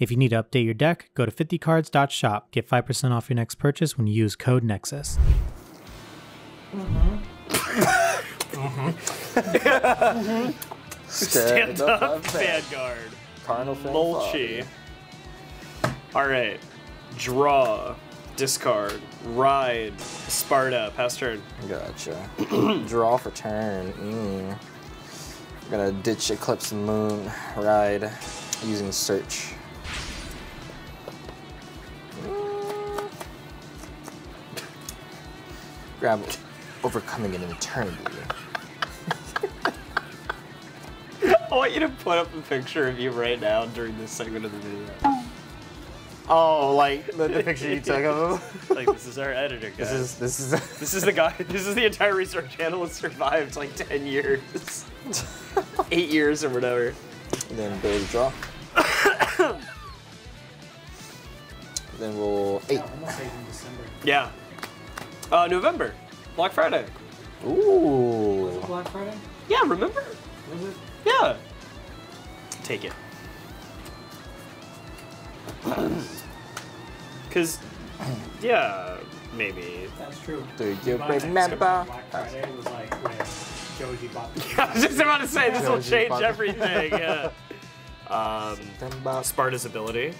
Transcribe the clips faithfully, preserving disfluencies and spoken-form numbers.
If you need to update your deck, go to fifty cards dot shop. Get five percent off your next purchase when you use code NEXUS. Mm-hmm. mm-hmm. Stand, Stand up, up Vanguard. Carnal Mulchi. Alright. Draw. Discard. Ride. Sparta. Pass turn. Gotcha. Draw for turn. Mm. I'm gonna ditch Eclipse and Moon. Ride. Using search. Mm. Grab it. Overcoming an eternity. I want you to put up a picture of you right now during this segment of the video. Oh, like the, the picture you took of him? Like, this is our editor, guys. This is this is this is the guy. This is the entire research analyst survived like ten years, eight years or whatever. And then build a draw. Then we'll eight. Yeah. Uh, November. Black Friday. Ooh. Was it Black Friday? Yeah, remember? Was it? Yeah. Take it. Cause, yeah, maybe. That's true. Do you remember? Black Friday was like when Joji bought the game. I was just about to say, this Joji will change everything. Yeah. Um, Sparta's ability.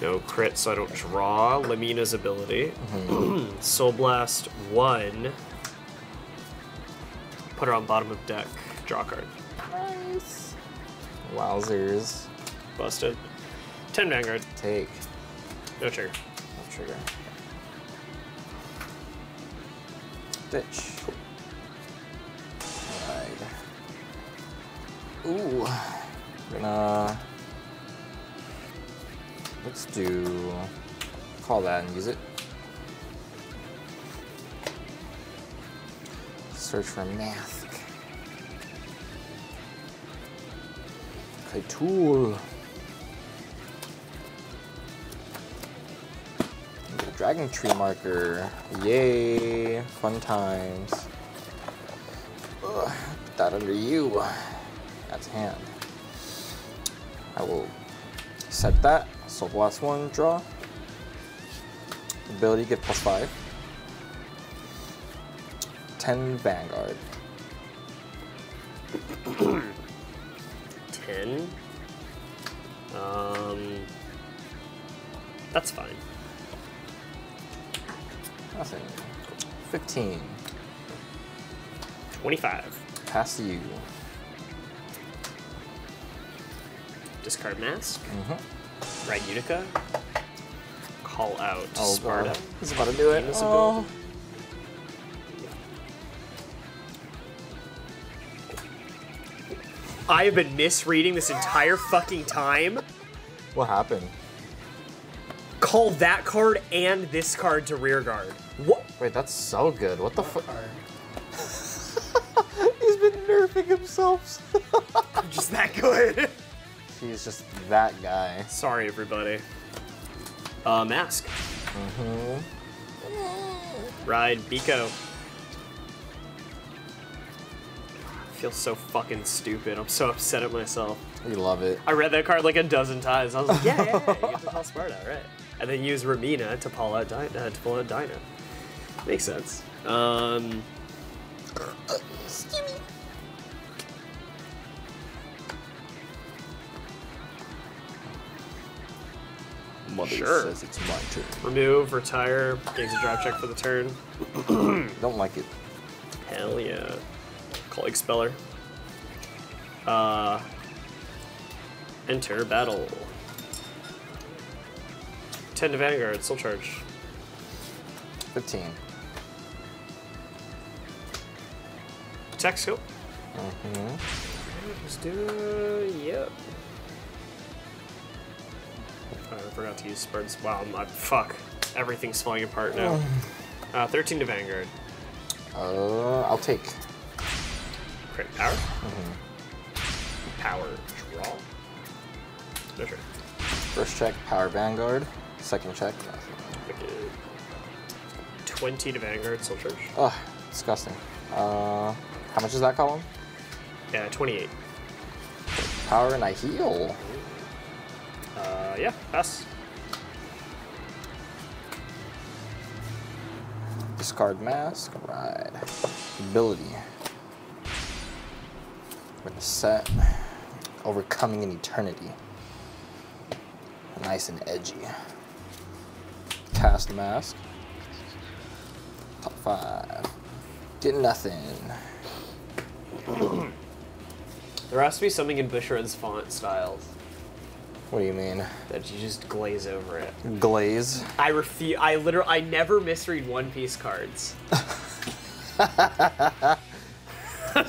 No crit, so I don't draw. Lamina's ability. Mm-hmm. Soul Blast one. Put her on bottom of deck. Draw card. Nice. Wowzers. Busted. ten Vanguard. Take. No trigger. No trigger. Ditch. Cool. Alright. Ooh. Gonna. Let's do, call that and use it. Search for mask. Kai tool. Dragon tree marker. Yay! Fun times. Ugh, put that under you. That's hand. I will set that. So last one, draw. Ability, give plus five. ten Vanguard. ten? Um, that's fine. Nothing. fifteen. twenty-five. Pass to you. Discard mask. Mm-hmm. Ride Utica, call out oh, Sparta. God. He's about to do it. Oh. I have been misreading this entire fucking time. What happened? Call that card and this card to rear guard. What? Wait, that's so good. What the fuck? He's been nerfing himself. I'm just that good. He's just that guy. Sorry, everybody. Uh, mask. Mm-hmm. Ride Bico. I feel so fucking stupid. I'm so upset at myself. You love it. I read that card like a dozen times. I was like, yeah, yeah, yeah. You get to call Sparta, right? And then use Ramina to pull out Dino. Uh, to pull out Dino. Makes sense. Um. Excuse me. Mother sure. Says it's my turn. Remove, retire, gains a drive check for the turn. Don't like it. Hell yeah. Call Expeller. Uh, enter battle. ten to Vanguard, still charge. fifteen. Attack scope. Mm-hmm. Just do, yep. I forgot to use Spartans. Wow, my fuck. Everything's falling apart now. Uh, thirteen to Vanguard. Uh, I'll take. Crit power? Mm-hmm. Power draw? No sure. First check, power Vanguard. Second check. Okay. twenty to Vanguard, soul charge. Ugh, disgusting. Uh, how much is that column? Yeah, twenty-eight. Power and I heal. Uh, yeah, pass. Discard mask, ride. Ability. We're gonna set. Overcoming an eternity. Nice and edgy. Cast mask. Top five. Get nothing. There has to be something in Bushra's font styles. What do you mean? That you just glaze over it. Glaze? I refuse. I literally. I never misread One Piece cards. I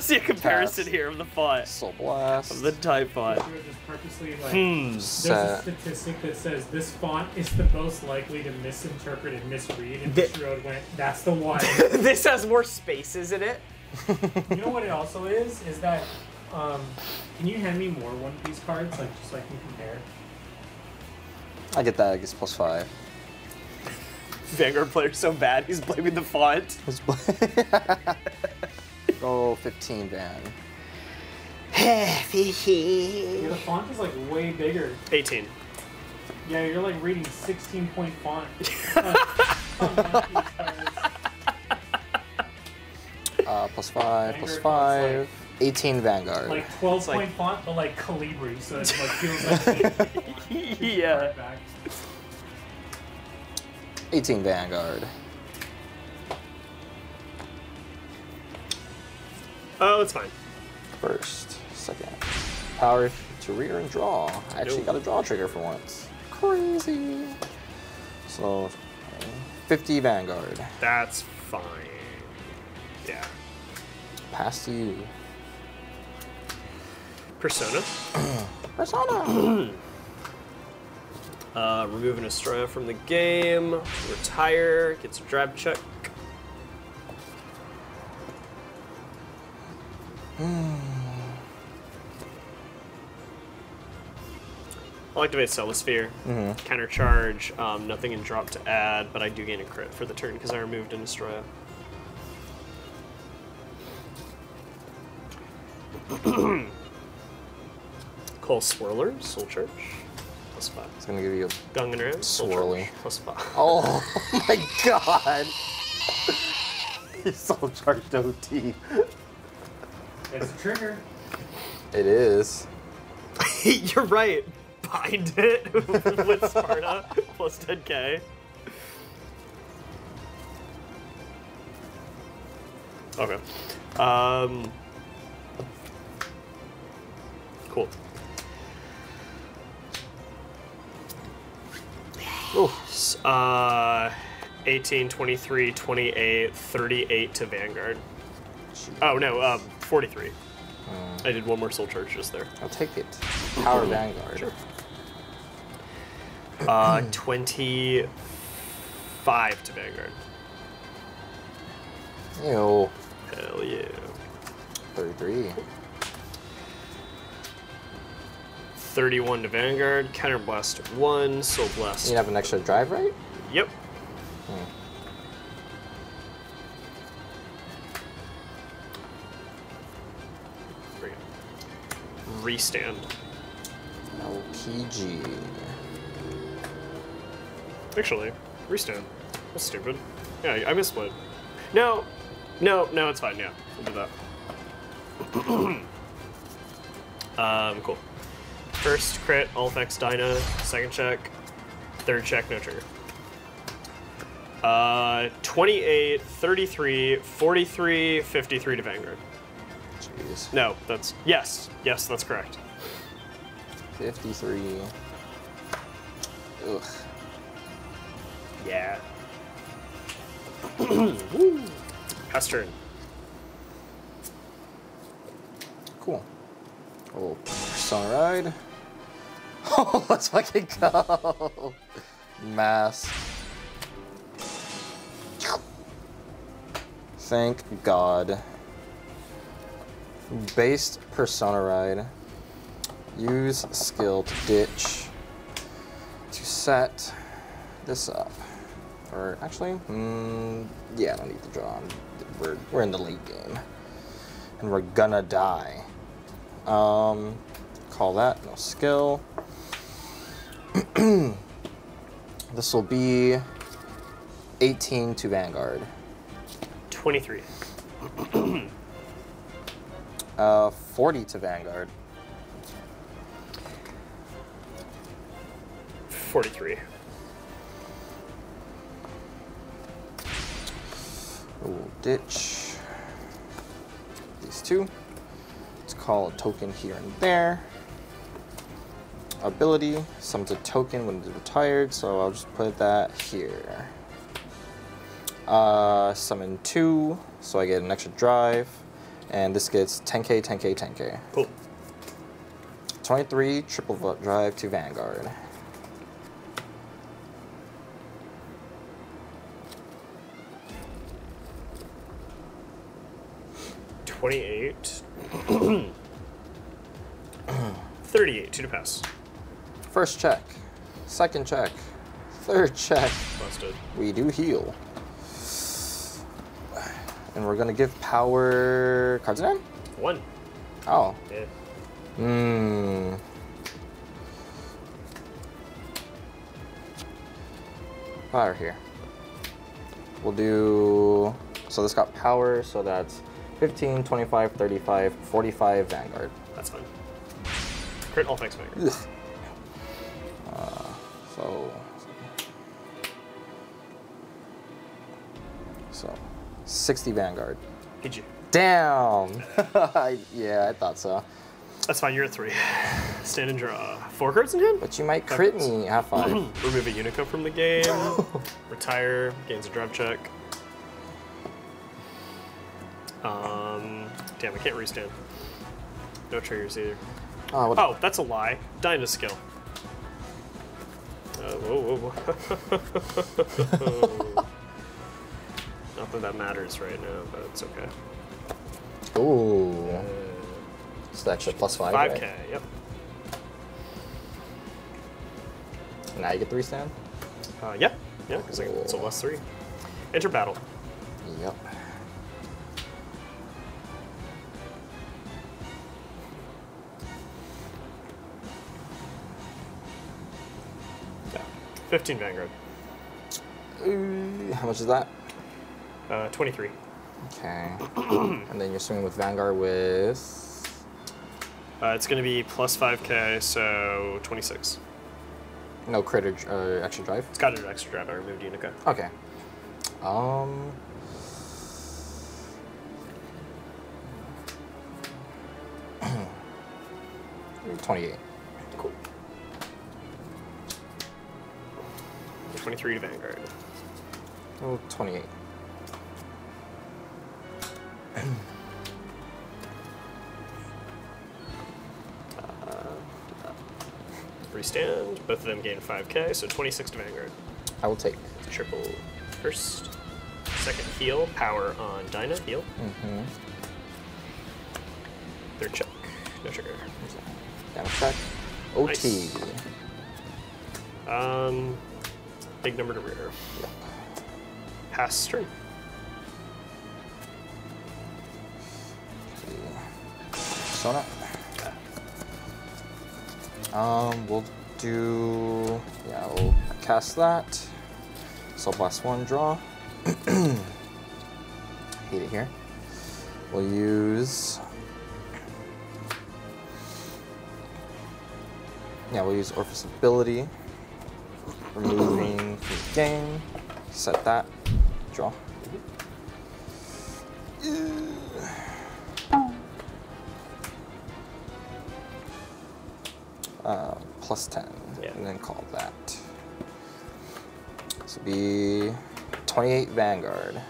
see a comparison Cast. Here of the font. Soul Blast. Of the type font. Just purposely, like, hmm. There's a statistic that says this font is the most likely to misinterpret and misread. And this road went, that's the one. This has more spaces in it. You know what it also is? Is that. Um, can you hand me more One Piece cards, like just so I can compare? I get that. I guess plus five. Vanguard player's so bad. He's blaming the font. Roll fifteen, Dan. Yeah, the font is like way bigger. eighteen. Yeah, you're like reading sixteen point font. uh, uh, plus five. Vanguard plus five. eighteen Vanguard. Like twelve point like, font, but like Calibri, so it like feels like eighteen. Yeah. Back. eighteen Vanguard. Oh, it's fine. First, second. Power to rear and draw. I actually nope. got a draw trigger for once. Crazy. So, fifty Vanguard. That's fine. Yeah. Pass to you. Persona. Persona! uh, remove an Astraea from the game. Retire. Gets a drab check. Hmm. I'll activate Celesphere. Mm-hmm. Counter charge. Um, nothing in drop to add, but I do gain a crit for the turn because I removed an Astraea. Call Swirler, Soul Church, plus five. It's gonna give you a Gungan Ram, Soul Swirly. Church, plus five. Oh my god! He's Soul Charged O T. It's a trigger. It is. You're right. Bind it with Sparta, plus ten K. Okay. Um. Cool. Oh, uh, eighteen, twenty-three, twenty-eight, thirty-eight to Vanguard. Jeez. Oh no, um, forty-three. Mm. I did one more Soul Church just there. I'll take it. Power Vanguard. Sure. Uh, twenty-five to Vanguard. Ew. Hell yeah. thirty-three. thirty-one to Vanguard, Counter Blast one, Soul Blast. You have an extra drive, right? Yep. Hmm. There we go. Restand. L P G. Actually, restand. That's stupid. Yeah, I missplit. No, no, no, it's fine, yeah. We'll do that. um, cool. First crit, all effects Dino, second check, third check, no trigger. Uh, twenty-eight, thirty-three, forty-three, fifty-three to Vanguard. Jeez. No, that's, yes, yes, that's correct. fifty-three. Ugh. Yeah. Woo. Pass turn. Cool. Oh, Persona Ride. Oh, let's fucking go! Mass. Thank God. Based Persona Ride. Use skill to ditch. To set this up. Or actually, mm, yeah, I don't need to draw. We're, we're in the late game. And we're gonna die. Um, call that, no skill. This will be eighteen to Vanguard. twenty-three. uh, forty to Vanguard. forty-three. We'll ditch these two. Let's call a token here and there. Ability summons a token when it's retired, so I'll just put that here. Uh, summon two, so I get an extra drive, and this gets ten K, ten K, ten K. Cool. twenty-three, triple drive to Vanguard. twenty-eight. thirty-eight, two to pass. First check, second check, third check. Busted. We do heal. And we're gonna give power cards again? One. Oh. Yeah. Hmm. Power here. We'll do, so this got power, so that's fifteen, twenty-five, thirty-five, forty-five Vanguard. That's fine. Crit all thanks, Vanguard. Uh, so, so, sixty Vanguard. Did you? Damn! Yeah, I thought so. That's fine, you're at three. Stand and draw. Four cards in hand? But you might crit me, have five. Remove a Unico from the game. Retire, gains a drive check. Um, damn, I can't restand. No triggers either. Oh, oh that's a lie. Dino skill. Uh, whoa, whoa, whoa. Not that that matters right now, but it's okay. Ooh. Uh, it's an extra plus five. five K, right? Yep. Now you get three stand? Uh, yeah, yeah, because it's a plus three. Enter battle. Yep. fifteen Vanguard. Uh, how much is that? Uh, twenty-three. Okay. And then you're swinging with Vanguard with? Uh, it's going to be plus five K, so twenty-six. No crit or uh, extra drive? It's got an extra drive. I removed Unica. Okay. Um. twenty-eight. Cool. twenty-three to Vanguard. Oh, twenty-eight. uh, restand. Both of them gain five K, so twenty-six to Vanguard. I will take. Triple first. Second heal. Power on Dino. Heal. Mm-hmm. Third check. No trigger. Down check. O T. Nice. Um... Big number to rear. Yep. Pass turn. Sona. Um, we'll do. Yeah, we'll cast that. So blast one, draw. Hate it here. We'll use. Yeah, we'll use Orphis ability. Removing the game, set that, draw. Uh, plus ten, yeah. And then call that. This will be twenty-eight Vanguard.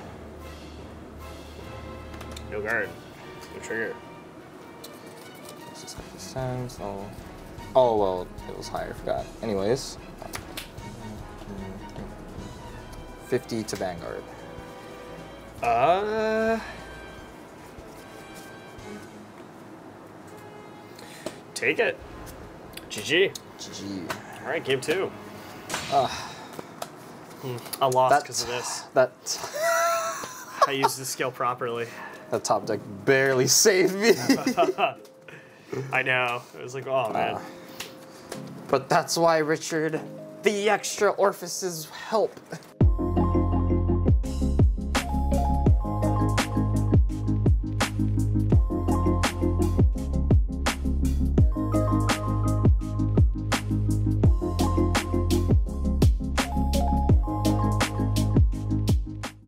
No guard, no trigger. This is like this time, so. Oh, well, it was higher, I forgot. Anyways. fifty to Vanguard. Uh, take it. G G. G G. All right, game two. Uh, I lost because of this. That. I used the skill properly. That top deck barely saved me. I know. It was like, oh, man. Uh, but that's why, Richard. the extra orifices help.